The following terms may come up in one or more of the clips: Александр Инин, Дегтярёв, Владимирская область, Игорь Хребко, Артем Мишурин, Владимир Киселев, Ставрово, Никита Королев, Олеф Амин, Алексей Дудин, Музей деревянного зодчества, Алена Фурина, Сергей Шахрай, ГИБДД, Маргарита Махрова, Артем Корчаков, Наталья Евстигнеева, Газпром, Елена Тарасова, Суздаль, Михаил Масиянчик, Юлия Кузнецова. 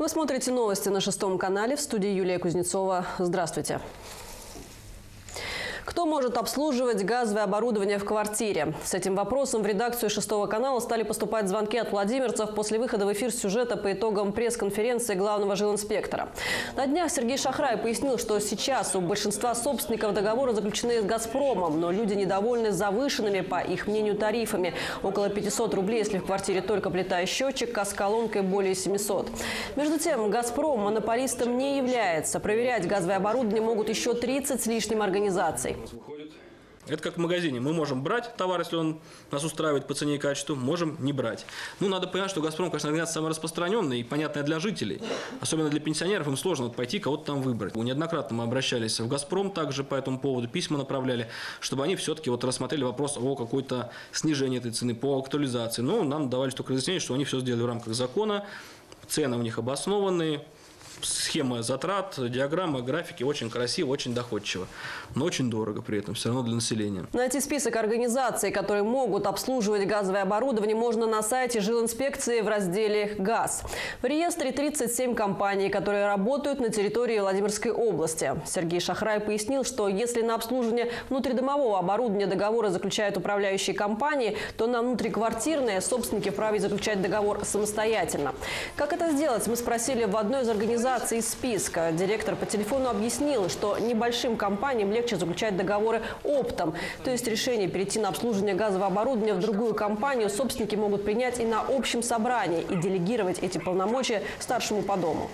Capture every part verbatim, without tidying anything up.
Вы смотрите новости на шестом канале. В студии Юлия Кузнецова. Здравствуйте. Кто может обслуживать газовое оборудование в квартире? С этим вопросом в редакцию шестого канала стали поступать звонки от владимирцев после выхода в эфир сюжета по итогам пресс-конференции главного жилинспектора. На днях Сергей Шахрай пояснил, что сейчас у большинства собственников договора заключены с «Газпромом», но люди недовольны завышенными, по их мнению, тарифами. Около пятисот рублей, если в квартире только плита и счетчик, а с колонкой более семисот. Между тем, «Газпром» монополистом не является. Проверять газовое оборудование могут еще тридцать с лишним организаций. Это как в магазине. Мы можем брать товар, если он нас устраивает по цене и качеству, можем не брать. Ну, надо понимать, что «Газпром», конечно, организация самая распространенная и понятная для жителей. Особенно для пенсионеров им сложно вот пойти кого-то там выбрать. Неоднократно мы обращались в «Газпром» также по этому поводу, письма направляли, чтобы они все-таки вот рассмотрели вопрос о какой-то снижении этой цены, по актуализации. Но нам давали только разъяснение, что они все сделали в рамках закона, цены у них обоснованные. Схема затрат, диаграмма, графики очень красиво, очень доходчиво. Но очень дорого при этом, все равно для населения. Найти список организаций, которые могут обслуживать газовое оборудование, можно на сайте жилинспекции в разделе «Газ». В реестре тридцать семь компаний, которые работают на территории Владимирской области. Сергей Шахрай пояснил, что если на обслуживание внутридомового оборудования договора заключают управляющие компании, то на внутриквартирное собственники вправе заключать договор самостоятельно. Как это сделать, мы спросили в одной из организаций из списка. Директор по телефону объяснил, что небольшим компаниям легче заключать договоры оптом. То есть решение перейти на обслуживание газового оборудования в другую компанию собственники могут принять и на общем собрании, и делегировать эти полномочия старшему по дому.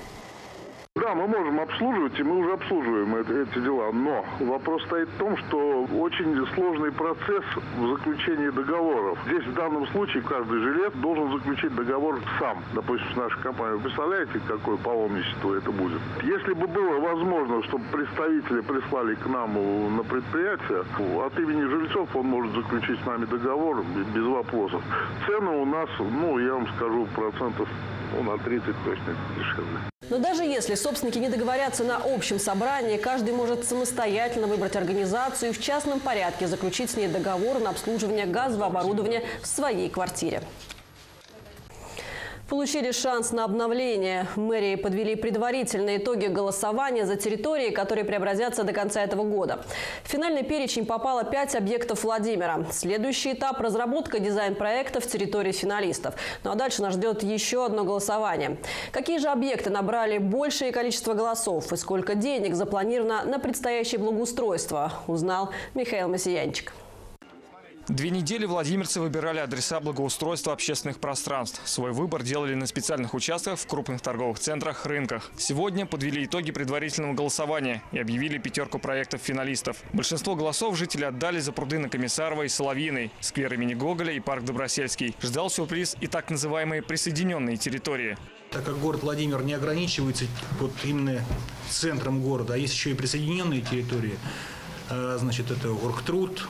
Да, мы можем обслуживать, и мы уже обслуживаем эти дела. Но вопрос стоит в том, что очень сложный процесс в заключении договоров. Здесь в данном случае каждый жилец должен заключить договор сам. Допустим, с нашей компанией. Представляете, какое паломничество это будет? Если бы было возможно, чтобы представители прислали к нам на предприятие, от имени жильцов он может заключить с нами договор без вопросов. Цены у нас, ну, я вам скажу, процентов ну, на тридцать точно дешевле. Но даже если собственники не договорятся на общем собрании, каждый может самостоятельно выбрать организацию и в частном порядке заключить с ней договор на обслуживание газового оборудования в своей квартире. Получили шанс на обновление. Мэрии подвели предварительные итоги голосования за территории, которые преобразятся до конца этого года. В финальный перечень попало пять объектов Владимира. Следующий этап – разработка дизайн-проектов территории финалистов. Ну а дальше нас ждет еще одно голосование. Какие же объекты набрали большее количество голосов и сколько денег запланировано на предстоящее благоустройство, узнал Михаил Масиянчик. Две недели владимирцы выбирали адреса благоустройства общественных пространств. Свой выбор делали на специальных участках, в крупных торговых центрах, рынках. Сегодня подвели итоги предварительного голосования и объявили пятерку проектов-финалистов. Большинство голосов жители отдали за пруды на Комиссарова и Соловьиной, сквер имени Гоголя и парк Добросельский. Ждал сюрприз и так называемые присоединенные территории. Так как город Владимир не ограничивается вот именно центром города, а есть еще и присоединенные территории, значит, это Оргтруд.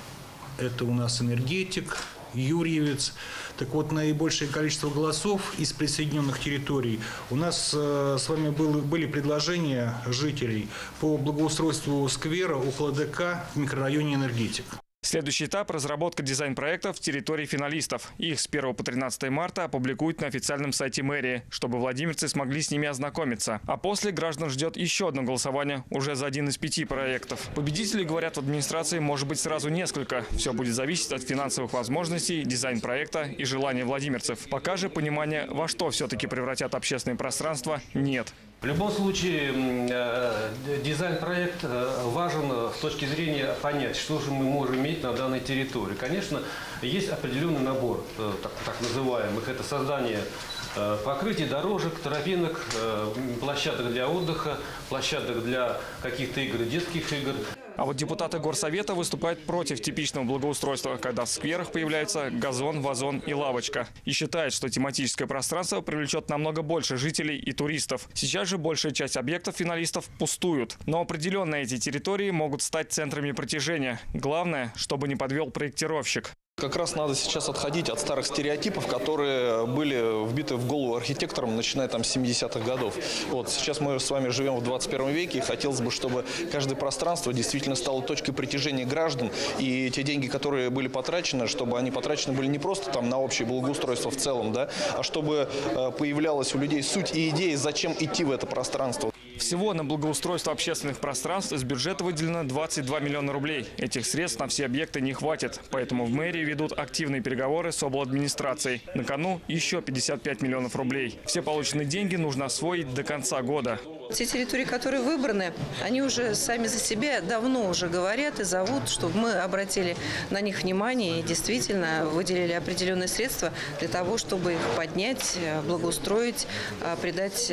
Это у нас энергетик, Юрьевец. Так вот, наибольшее количество голосов из присоединенных территорий. У нас э, с вами было, были предложения жителей по благоустройству сквера около ДК в микрорайоне «Энергетик». Следующий этап – разработка дизайн-проектов в территории финалистов. Их с первого по тринадцатое марта опубликуют на официальном сайте мэрии, чтобы владимирцы смогли с ними ознакомиться. А после граждан ждет еще одно голосование уже за один из пяти проектов. Победителей, говорят в администрации, может быть сразу несколько. Все будет зависеть от финансовых возможностей, дизайн-проекта и желания владимирцев. Пока же понимания, во что все-таки превратят общественное пространство, нет. В любом случае, дизайн-проект важен с точки зрения понять, что же мы можем иметь на данной территории. Конечно, есть определенный набор, так, так называемых, это создание покрытий, дорожек, тропинок, площадок для отдыха, площадок для каких-то игр, детских игр. А вот депутаты горсовета выступают против типичного благоустройства, когда в скверах появляется газон, вазон и лавочка. И считают, что тематическое пространство привлечет намного больше жителей и туристов. Сейчас же большая часть объектов финалистов пустуют. Но определенно эти территории могут стать центрами притяжения. Главное, чтобы не подвел проектировщик. Как раз надо сейчас отходить от старых стереотипов, которые были вбиты в голову архитекторам, начиная там с семидесятых годов. Вот, сейчас мы с вами живем в двадцать первом веке, и хотелось бы, чтобы каждое пространство действительно стало точкой притяжения граждан, и те деньги, которые были потрачены, чтобы они потрачены были не просто там на общее благоустройство в целом, да, а чтобы появлялась у людей суть и идея, зачем идти в это пространство. Всего на благоустройство общественных пространств из бюджета выделено двадцать два миллиона рублей. Этих средств на все объекты не хватит, поэтому в мэрии ведут активные переговоры с обладминистрацией. На кону еще пятьдесят пять миллионов рублей. Все полученные деньги нужно освоить до конца года. Те территории, которые выбраны, они уже сами за себя давно уже говорят и зовут, чтобы мы обратили на них внимание и действительно выделили определенные средства для того, чтобы их поднять, благоустроить, придать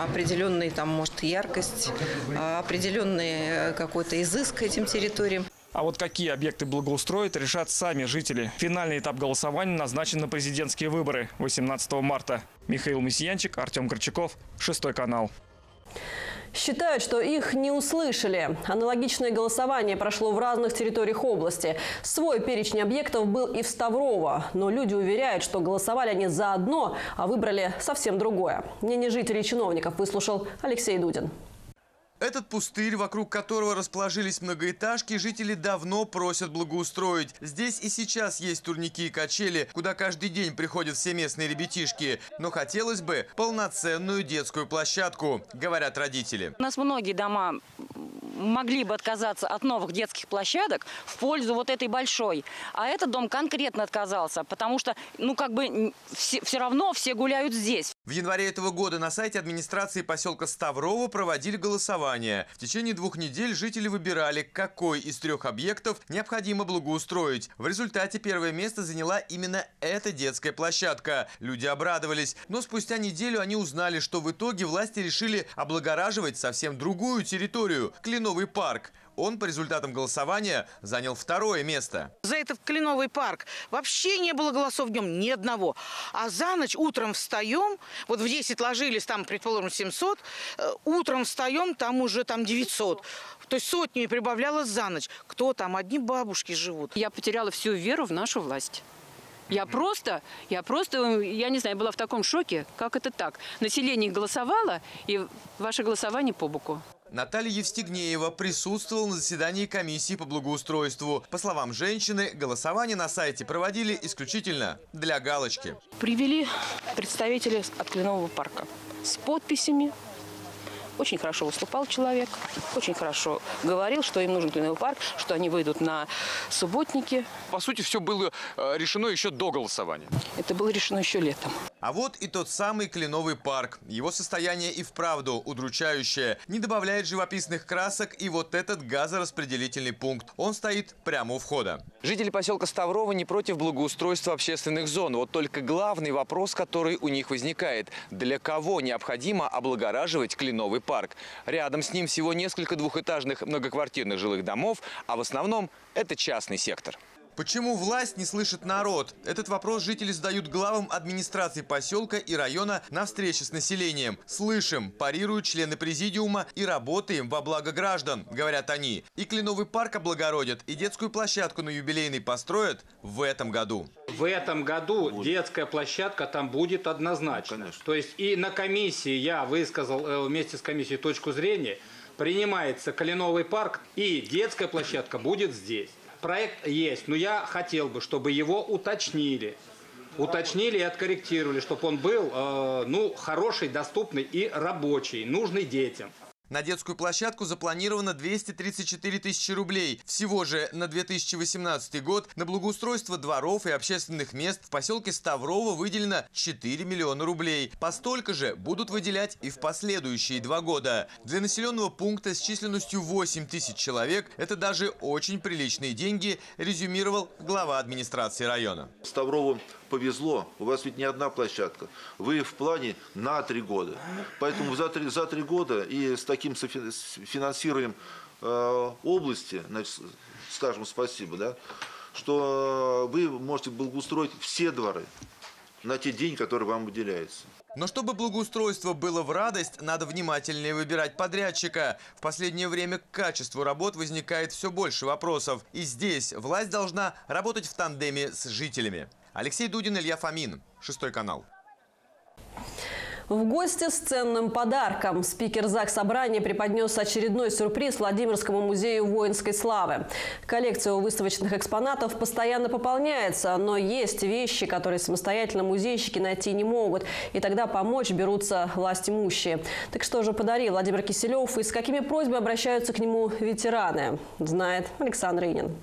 определенный, там, может, яркость, определенный какой-то изыск этим территориям. А вот какие объекты благоустроят, решат сами жители. Финальный этап голосования назначен на президентские выборы восемнадцатого марта. Михаил Масиянчик, Артем Корчаков, шестой канал. Считают, что их не услышали. Аналогичное голосование прошло в разных территориях области. Свой перечень объектов был и в Ставрово. Но люди уверяют, что голосовали они за одно, а выбрали совсем другое. Мнение жителей и чиновников выслушал Алексей Дудин. Этот пустырь, вокруг которого расположились многоэтажки, жители давно просят благоустроить. Здесь и сейчас есть турники и качели, куда каждый день приходят все местные ребятишки. Но хотелось бы полноценную детскую площадку, говорят родители. У нас многие дома могли бы отказаться от новых детских площадок в пользу вот этой большой. А этот дом конкретно отказался, потому что, ну, как бы все, все равно все гуляют здесь. В январе этого года на сайте администрации поселка Ставрово проводили голосование. В течение двух недель жители выбирали, какой из трех объектов необходимо благоустроить. В результате первое место заняла именно эта детская площадка. Люди обрадовались, но спустя неделю они узнали, что в итоге власти решили облагораживать совсем другую территорию – Кленовый парк. Он по результатам голосования занял второе место. За этот Кленовый парк вообще не было голосов днем ни одного. А за ночь утром встаем, вот в десять ложились, там, предположим, семьсот, утром встаем, там уже там девятьсот. То есть сотню прибавлялось за ночь. Кто там? Одни бабушки живут. Я потеряла всю веру в нашу власть. Я просто, я просто, я не знаю, была в таком шоке, как это так. Население голосовало, и ваше голосование по боку. Наталья Евстигнеева присутствовала на заседании комиссии по благоустройству. По словам женщины, голосование на сайте проводили исключительно для галочки. Привели представителей от Кленового парка с подписями. Очень хорошо выступал человек, очень хорошо говорил, что им нужен Кленовый парк, что они выйдут на субботники. По сути, все было решено еще до голосования. Это было решено еще летом. А вот и тот самый Кленовый парк. Его состояние и вправду удручающее. Не добавляет живописных красок и вот этот газораспределительный пункт. Он стоит прямо у входа. Жители поселка Ставрово не против благоустройства общественных зон. Вот только главный вопрос, который у них возникает. Для кого необходимо облагораживать Кленовый парк? Рядом с ним всего несколько двухэтажных многоквартирных жилых домов, а в основном это частный сектор. Почему власть не слышит народ? Этот вопрос жители задают главам администрации поселка и района на встрече с населением. «Слышим», парируют члены президиума, и работаем во благо граждан, говорят они. И Кленовый парк облагородят, и детскую площадку на Юбилейной построят в этом году. В этом году будет. Детская площадка там будет однозначно. Конечно. То есть и на комиссии я высказал вместе с комиссией точку зрения. Принимается Кленовый парк, и детская площадка будет здесь. Проект есть, но я хотел бы, чтобы его уточнили. Уточнили и откорректировали, чтобы он был, э, ну, хороший, доступный и рабочий, нужный детям. На детскую площадку запланировано двести тридцать четыре тысячи рублей. Всего же на две тысячи восемнадцатый год на благоустройство дворов и общественных мест в поселке Ставрово выделено четыре миллиона рублей. По столько же будут выделять и в последующие два года. Для населенного пункта с численностью восемь тысяч человек это даже очень приличные деньги, резюмировал глава администрации района. Ставрово повезло, у вас ведь не одна площадка. Вы в плане на три года. Поэтому за три, за три года и с таким финансированием э, области, значит, скажем спасибо, да, что вы можете благоустроить все дворы на те деньги, которые вам выделяются. Но чтобы благоустройство было в радость, надо внимательнее выбирать подрядчика. В последнее время к качеству работ возникает все больше вопросов. И здесь власть должна работать в тандеме с жителями. Алексей Дудин, Олеф Амин, шестой канал. В гости с ценным подарком. Спикер Заксобрания преподнес очередной сюрприз Владимирскому музею воинской славы. Коллекция у выставочных экспонатов постоянно пополняется, но есть вещи, которые самостоятельно музейщики найти не могут. И тогда помочь берутся власть имущие. Так что же подарил Владимир Киселев и с какими просьбами обращаются к нему ветераны, знает Александр Инин.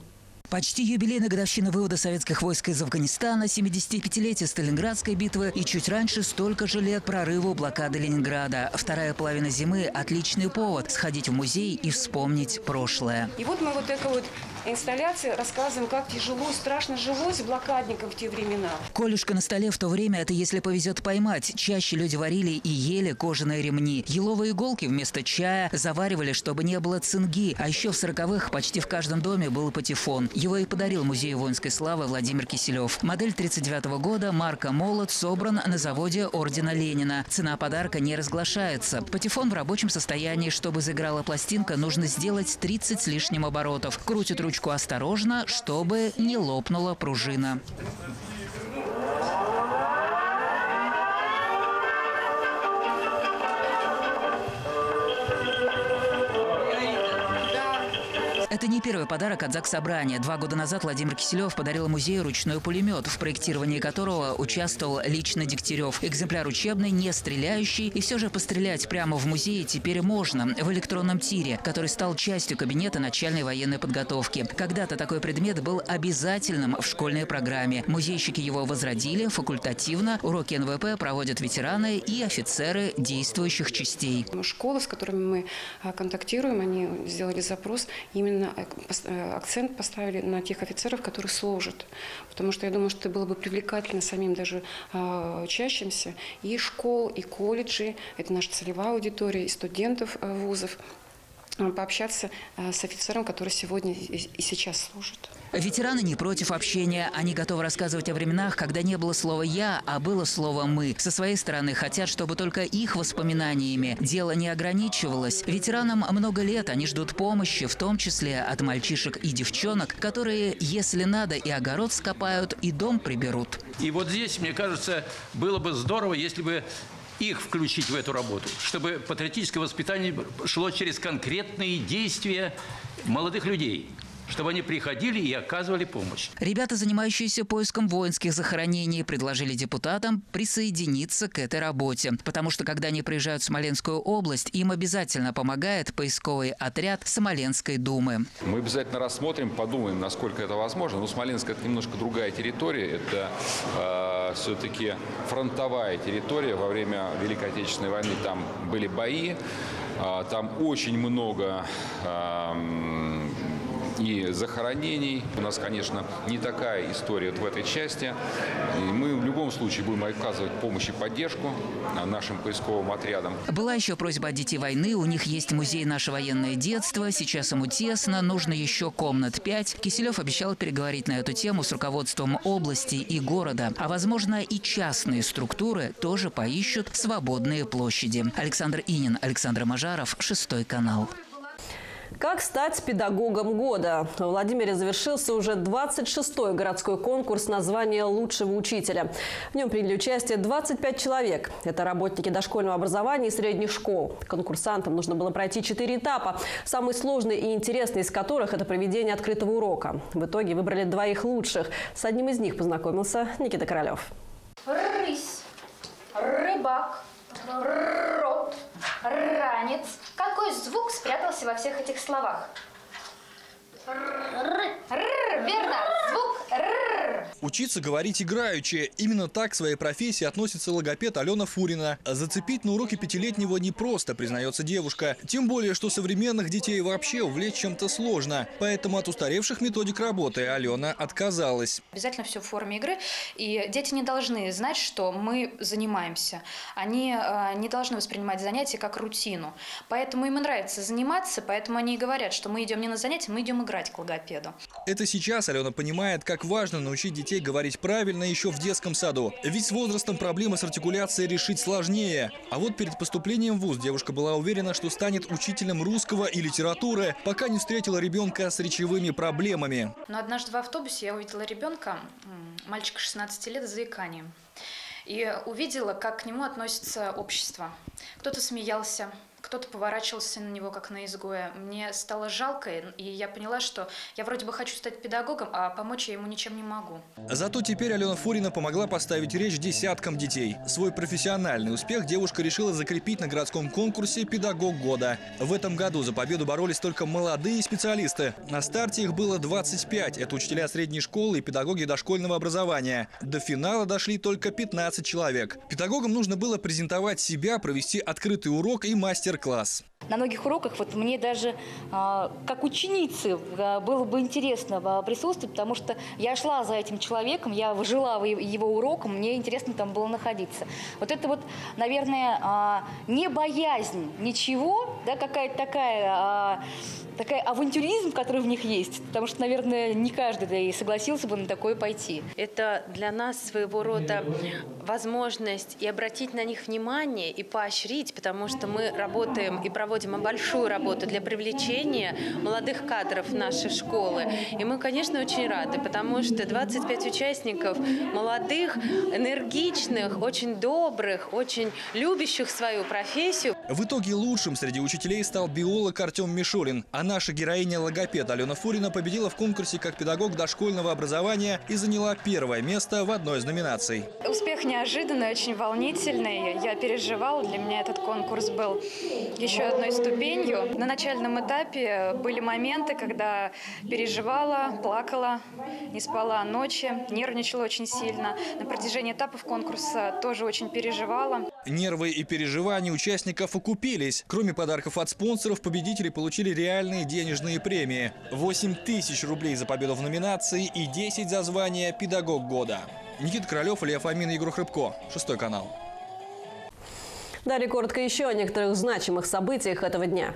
Почти юбилейная годовщина вывода советских войск из Афганистана, семидесятипятилетие Сталинградской битвы и чуть раньше столько же лет прорыву блокады Ленинграда. Вторая половина зимы – отличный повод сходить в музей и вспомнить прошлое. И вот мы вот эта вот инсталляция рассказываем, как тяжело, страшно жилось блокадникам в те времена. Колюшка на столе в то время – это если повезет поймать. Чаще люди варили и ели кожаные ремни. Еловые иголки вместо чая заваривали, чтобы не было цинги. А еще в сороковых почти в каждом доме был патефон. Его и подарил музей воинской славы Владимир Киселев. Модель тридцать девятого года, марка «Молот», собран на заводе ордена Ленина. Цена подарка не разглашается. Патефон в рабочем состоянии. Чтобы заиграла пластинка, нужно сделать тридцать с лишним оборотов. Крутит ручку осторожно, чтобы не лопнула пружина. Это не первый подарок от Заксобрания. Два года назад Владимир Киселев подарил музею ручной пулемет, в проектировании которого участвовал лично Дегтярёв. Экземпляр учебный, не стреляющий, и все же пострелять прямо в музее теперь можно, в электронном тире, который стал частью кабинета начальной военной подготовки. Когда-то такой предмет был обязательным в школьной программе. Музейщики его возродили факультативно. Уроки эн вэ пэ проводят ветераны и офицеры действующих частей. Школы, с которыми мы контактируем, они сделали запрос именно акцент поставили на тех офицеров, которые служат. Потому что я думаю, что это было бы привлекательно самим даже э, учащимся. И школ, и колледжи, это наша целевая аудитория, и студентов э, вузов. Пообщаться с офицером, который сегодня и сейчас служит. Ветераны не против общения. Они готовы рассказывать о временах, когда не было слова «я», а было слово «мы». Со своей стороны хотят, чтобы только их воспоминаниями дело не ограничивалось. Ветеранам много лет, они ждут помощи, в том числе от мальчишек и девчонок, которые, если надо, и огород скопают, и дом приберут. И вот здесь, мне кажется, было бы здорово, если бы их включить в эту работу, чтобы патриотическое воспитание шло через конкретные действия молодых людей, чтобы они приходили и оказывали помощь. Ребята, занимающиеся поиском воинских захоронений, предложили депутатам присоединиться к этой работе. Потому что, когда они приезжают в Смоленскую область, им обязательно помогает поисковый отряд Смоленской думы. Мы обязательно рассмотрим, подумаем, насколько это возможно. Но Смоленск – это немножко другая территория. Это э, все-таки фронтовая территория. Во время Великой Отечественной войны там были бои. Э, там очень много... Э, и захоронений. У нас, конечно, не такая история вот в этой части. И мы в любом случае будем оказывать помощь и поддержку нашим поисковым отрядам. Была еще просьба о детей войны. У них есть музей «Наше военное детство». Сейчас ему тесно, нужно еще комнат пять. Киселев обещал переговорить на эту тему с руководством области и города. А, возможно, и частные структуры тоже поищут свободные площади. Александр Инин, Александр Мажаров, шестой канал. Как стать педагогом года? В Владимире завершился уже двадцать шестой городской конкурс на звание лучшего учителя. В нем приняли участие двадцать пять человек. Это работники дошкольного образования и средних школ. Конкурсантам нужно было пройти четыре этапа, самый сложный и интересный из которых – это проведение открытого урока. В итоге выбрали двоих лучших. С одним из них познакомился Никита Королев. Рысь, рыбак, рот, ранец. Какой звук спрятался во всех этих словах? Р-р-р, верно, звук р. Учиться говорить играючи. Именно так к своей профессии относится логопед Алена Фурина. Зацепить на уроке пятилетнего непросто, признается девушка. Тем более, что современных детей вообще увлечь чем-то сложно. Поэтому от устаревших методик работы Алена отказалась. Обязательно все в форме игры. И дети не должны знать, что мы занимаемся. Они э, не должны воспринимать занятия как рутину. Поэтому им и нравится заниматься, поэтому они и говорят, что мы идем не на занятия, мы идем играть к логопеду. Это сейчас Алена понимает, как важно научить детей детей говорить правильно еще в детском саду. Ведь с возрастом проблемы с артикуляцией решить сложнее. А вот перед поступлением в вуз девушка была уверена, что станет учителем русского и литературы, пока не встретила ребенка с речевыми проблемами. Но однажды в автобусе я увидела ребенка, мальчика шестнадцати лет, с заиканием. И увидела, как к нему относится общество. Кто-то смеялся, кто-то поворачивался на него, как на изгоя. Мне стало жалко, и я поняла, что я вроде бы хочу стать педагогом, а помочь я ему ничем не могу. Зато теперь Алена Фурина помогла поставить речь десяткам детей. Свой профессиональный успех девушка решила закрепить на городском конкурсе «Педагог года». В этом году за победу боролись только молодые специалисты. На старте их было двадцать пять. Это учителя средней школы и педагоги дошкольного образования. До финала дошли только пятнадцать человек. Педагогам нужно было презентовать себя, провести открытый урок и мастер-класс. Класс. На многих уроках вот мне даже как ученице было бы интересно присутствовать, потому что я шла за этим человеком, я жила его уроком, мне интересно там было находиться. Вот это вот, наверное, не боязнь ничего, да, какая-то такая, такая авантюризм, который в них есть, потому что, наверное, не каждый да и согласился бы на такое пойти. Это для нас своего рода возможность и обратить на них внимание, и поощрить, потому что мы работаем и проводим Мы большую работу для привлечения молодых кадров в наши школы. И мы, конечно, очень рады, потому что двадцать пять участников молодых, энергичных, очень добрых, очень любящих свою профессию. В итоге лучшим среди учителей стал биолог Артем Мишурин. А наша героиня-логопед Алена Фурина победила в конкурсе как педагог дошкольного образования и заняла первое место в одной из номинаций. Успех неожиданный, очень волнительный. Я переживала, для меня этот конкурс был еще одной ступенью. На начальном этапе были моменты, когда переживала, плакала, не спала ночи, нервничала очень сильно. На протяжении этапов конкурса тоже очень переживала. Нервы и переживания участников окупились. Кроме подарков от спонсоров, победители получили реальные денежные премии. восемь тысяч рублей за победу в номинации и десять за звание «Педагог года». Никита Королев, Олеф Амин, Игорь Хребко. Шестой канал. Далее коротко еще о некоторых значимых событиях этого дня.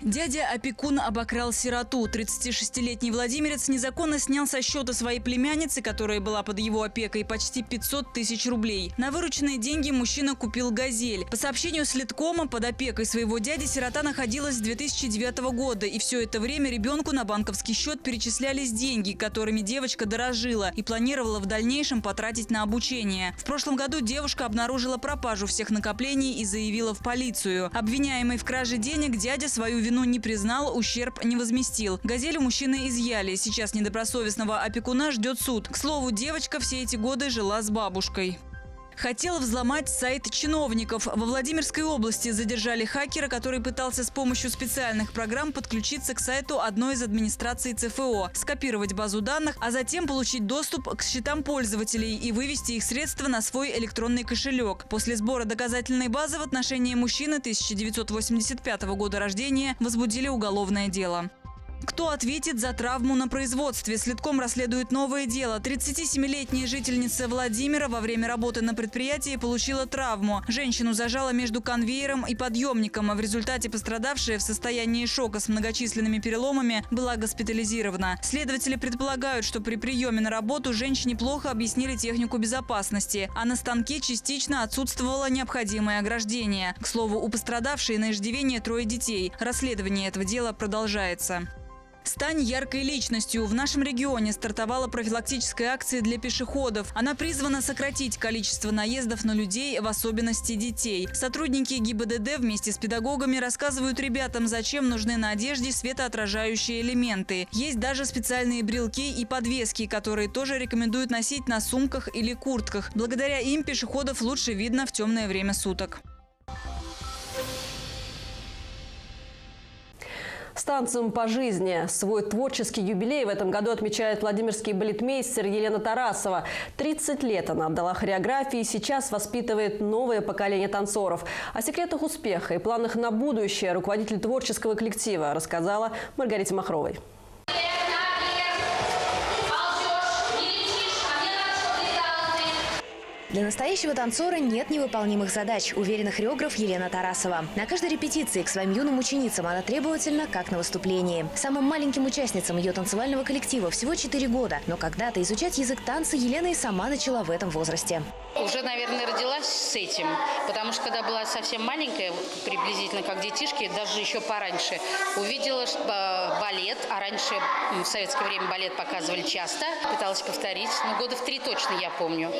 Дядя-опекун обокрал сироту. тридцатишестилетний владимирец незаконно снял со счета своей племянницы, которая была под его опекой, почти пятьсот тысяч рублей. На вырученные деньги мужчина купил «Газель». По сообщению Следкома, под опекой своего дяди сирота находилась с две тысячи девятого года. И все это время ребенку на банковский счет перечислялись деньги, которыми девочка дорожила и планировала в дальнейшем потратить на обучение. В прошлом году девушка обнаружила пропажу всех накоплений и заявила в полицию. Обвиняемый в краже денег дядя свою вину не признал, ущерб не возместил. «Газель» у мужчины изъяли. Сейчас недобросовестного опекуна ждет суд. К слову, девочка все эти годы жила с бабушкой. Хотел взломать сайт чиновников. Во Владимирской области задержали хакера, который пытался с помощью специальных программ подключиться к сайту одной из администраций ЦФО, скопировать базу данных, а затем получить доступ к счетам пользователей и вывести их средства на свой электронный кошелек. После сбора доказательной базы в отношении мужчины тысяча девятьсот восемьдесят пятого года рождения возбудили уголовное дело. Кто ответит за травму на производстве? Следком расследует новое дело. тридцатисемилетняя жительница Владимира во время работы на предприятии получила травму. Женщину зажало между конвейером и подъемником, а в результате пострадавшая в состоянии шока с многочисленными переломами была госпитализирована. Следователи предполагают, что при приеме на работу женщине плохо объяснили технику безопасности, а на станке частично отсутствовало необходимое ограждение. К слову, у пострадавшей на иждивение трое детей. Расследование этого дела продолжается. «Стань яркой личностью». В нашем регионе стартовала профилактическая акция для пешеходов. Она призвана сократить количество наездов на людей, в особенности детей. Сотрудники ГИБДД вместе с педагогами рассказывают ребятам, зачем нужны на одежде светоотражающие элементы. Есть даже специальные брелки и подвески, которые тоже рекомендуют носить на сумках или куртках. Благодаря им пешеходов лучше видно в темное время суток. С танцем по жизни. Свой творческий юбилей в этом году отмечает владимирский балетмейстер Елена Тарасова. тридцать лет она отдала хореографии и сейчас воспитывает новое поколение танцоров. О секретах успеха и планах на будущее руководитель творческого коллектива рассказала Маргарите Махровой. Для настоящего танцора нет невыполнимых задач, уверена хореограф Елена Тарасова. На каждой репетиции к своим юным ученицам она требовательна, как на выступлении. Самым маленьким участницам ее танцевального коллектива всего четыре года. Но когда-то изучать язык танца Елена и сама начала в этом возрасте. Уже, наверное, родилась с этим, потому что когда была совсем маленькая, приблизительно как детишки, даже еще пораньше, увидела балет, а раньше в советское время балет показывали часто, пыталась повторить, но года в три точно я помню.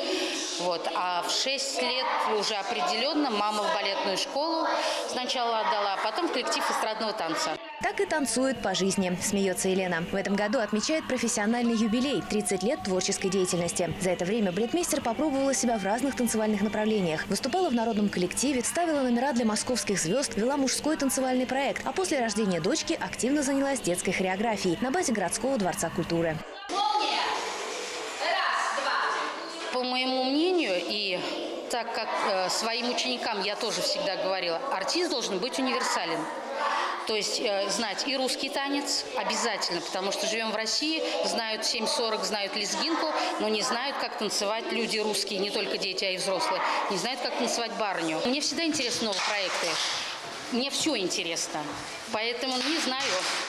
Вот. А в шесть лет уже определенно мама в балетную школу сначала отдала, а потом в коллектив эстрадного танца. Так и танцует по жизни, смеется Елена. В этом году отмечает профессиональный юбилей – тридцать лет творческой деятельности. За это время балетмейстер попробовала себя в разных танцевальных направлениях. Выступала в народном коллективе, ставила номера для московских звезд, вела мужской танцевальный проект. А после рождения дочки активно занялась детской хореографией на базе городского дворца культуры. По моему мнению, и так как э, своим ученикам я тоже всегда говорила, артист должен быть универсален. То есть э, знать и русский танец обязательно, потому что живем в России, знают семь сорок, знают лезгинку, но не знают, как танцевать люди русские, не только дети, а и взрослые. Не знают, как танцевать барыню. Мне всегда интересны новые проекты. Мне все интересно, поэтому не знаю.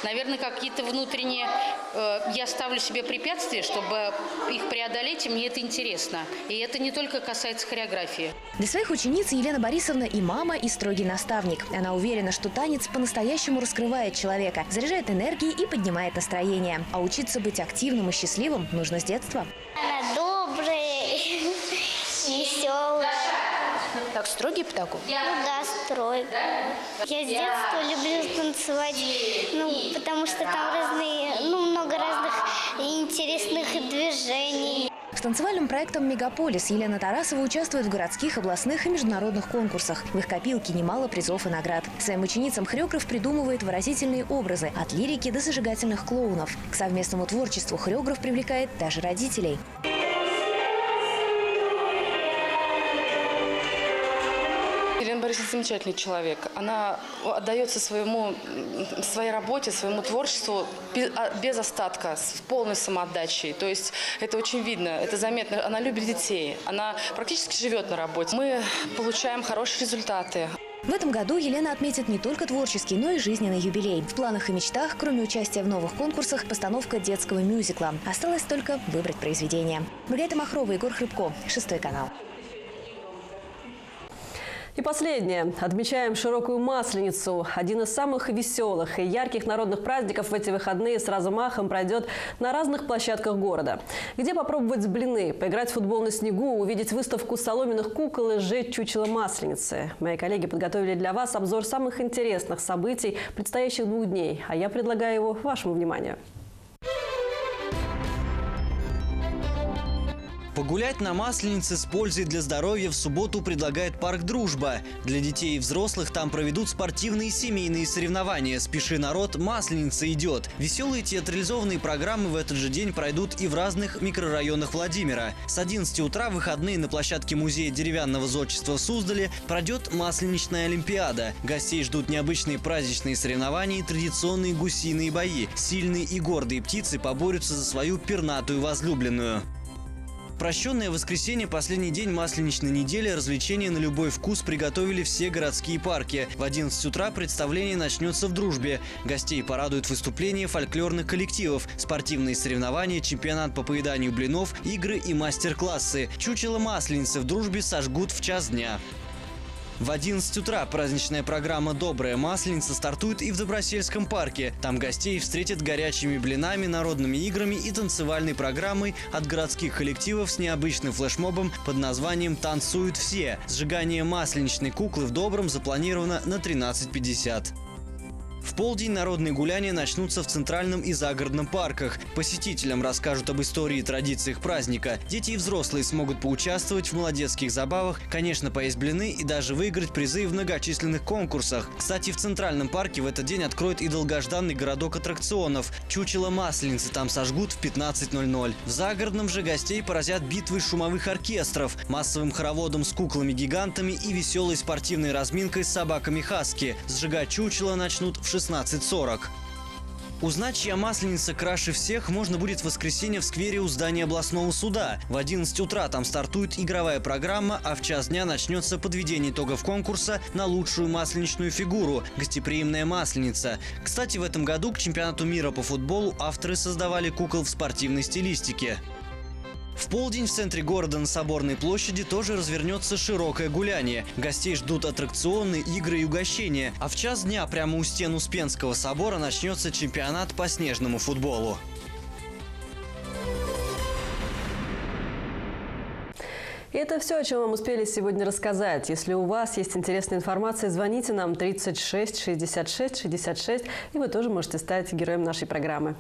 Наверное, какие-то внутренние... Э, я ставлю себе препятствия, чтобы их преодолеть, и мне это интересно. И это не только касается хореографии. Для своих учениц Елена Борисовна и мама, и строгий наставник. Она уверена, что танец по-настоящему раскрывает человека, заряжает энергией и поднимает настроение. А учиться быть активным и счастливым нужно с детства. Она добрая, веселая. Так строгий педагог? Ну да, строгий. Я с детства люблю танцевать, ну, потому что там разные, ну, много разных интересных движений. С танцевальным проектом «Мегаполис» Елена Тарасова участвует в городских, областных и международных конкурсах. В их копилке немало призов и наград. Своим ученицам хореограф придумывает выразительные образы – от лирики до зажигательных клоунов. К совместному творчеству хореограф привлекает даже родителей. Елена Борисовна замечательный человек. Она отдается своему, своей работе, своему творчеству без остатка, с полной самоотдачей. То есть это очень видно, это заметно. Она любит детей, она практически живет на работе. Мы получаем хорошие результаты. В этом году Елена отметит не только творческий, но и жизненный юбилей. В планах и мечтах, кроме участия в новых конкурсах, постановка детского мюзикла. Осталось только выбрать произведение. Маргарита Махрова, Игорь Хребко, шестой канал. И последнее. Отмечаем широкую Масленицу. Один из самых веселых и ярких народных праздников в эти выходные с размахом пройдет на разных площадках города. Где попробовать блины, поиграть в футбол на снегу, увидеть выставку соломенных кукол и сжечь чучело Масленицы. Мои коллеги подготовили для вас обзор самых интересных событий предстоящих двух дней. А я предлагаю его вашему вниманию. Погулять на Масленице с пользой для здоровья в субботу предлагает парк «Дружба». Для детей и взрослых там проведут спортивные и семейные соревнования. «Спеши, народ, Масленица идет». Веселые театрализованные программы в этот же день пройдут и в разных микрорайонах Владимира. С одиннадцати утра в выходные на площадке Музея деревянного зодчества в Суздале пройдет Масленичная Олимпиада. Гостей ждут необычные праздничные соревнования и традиционные гусиные бои. Сильные и гордые птицы поборются за свою пернатую возлюбленную. Прощенное воскресенье, последний день масленичной недели, развлечения на любой вкус приготовили все городские парки. В одиннадцать утра представление начнется в Дружбе. Гостей порадуют выступления фольклорных коллективов, спортивные соревнования, чемпионат по поеданию блинов, игры и мастер-классы. Чучело Масленицы в Дружбе сожгут в час дня. В одиннадцать утра праздничная программа «Добрая Масленица» стартует и в Добросельском парке. Там гостей встретят горячими блинами, народными играми и танцевальной программой от городских коллективов с необычным флешмобом под названием «Танцуют все». Сжигание масленичной куклы в Добром запланировано на тринадцать пятьдесят. В полдень народные гуляния начнутся в центральном и загородном парках. Посетителям расскажут об истории и традициях праздника. Дети и взрослые смогут поучаствовать в молодецких забавах, конечно, поесть блины и даже выиграть призы в многочисленных конкурсах. Кстати, в центральном парке в этот день откроют и долгожданный городок аттракционов. Чучело Масленицы там сожгут в пятнадцать ноль-ноль. В загородном же гостей поразят битвы шумовых оркестров, массовым хороводом с куклами-гигантами и веселой спортивной разминкой с собаками хаски. Сжигать чучело начнут в шестнадцать сорок. Узнать, чья масленица краше всех, можно будет в воскресенье в сквере у здания областного суда. В одиннадцать утра там стартует игровая программа, а в час дня начнется подведение итогов конкурса на лучшую масленичную фигуру – гостеприимная масленица. Кстати, в этом году к чемпионату мира по футболу авторы создавали кукол в спортивной стилистике. В полдень в центре города на Соборной площади тоже развернется широкое гуляние. Гостей ждут аттракционы, игры и угощения. А в час дня прямо у стен Успенского собора начнется чемпионат по снежному футболу. И это все, о чем вам успели сегодня рассказать. Если у вас есть интересная информация, звоните нам тридцать шесть шестьдесят шесть шестьдесят шесть, и вы тоже можете стать героем нашей программы.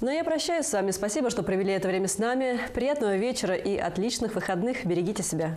Но я прощаюсь с вами. Спасибо, что провели это время с нами. Приятного вечера и отличных выходных. Берегите себя.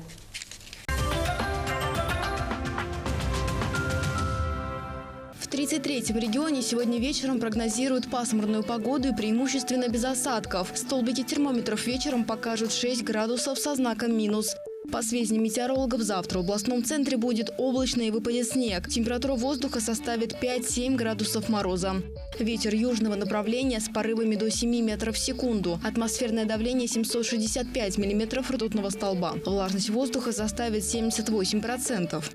В тридцать третьем регионе сегодня вечером прогнозируют пасмурную погоду и преимущественно без осадков. Столбики термометров вечером покажут шесть градусов со знаком минус. По сведениям метеорологов, завтра в областном центре будет облачно и выпадет снег. Температура воздуха составит пять-семь градусов мороза. Ветер южного направления с порывами до семи метров в секунду. Атмосферное давление семьсот шестьдесят пять миллиметров ртутного столба. Влажность воздуха составит семьдесят восемь процентов.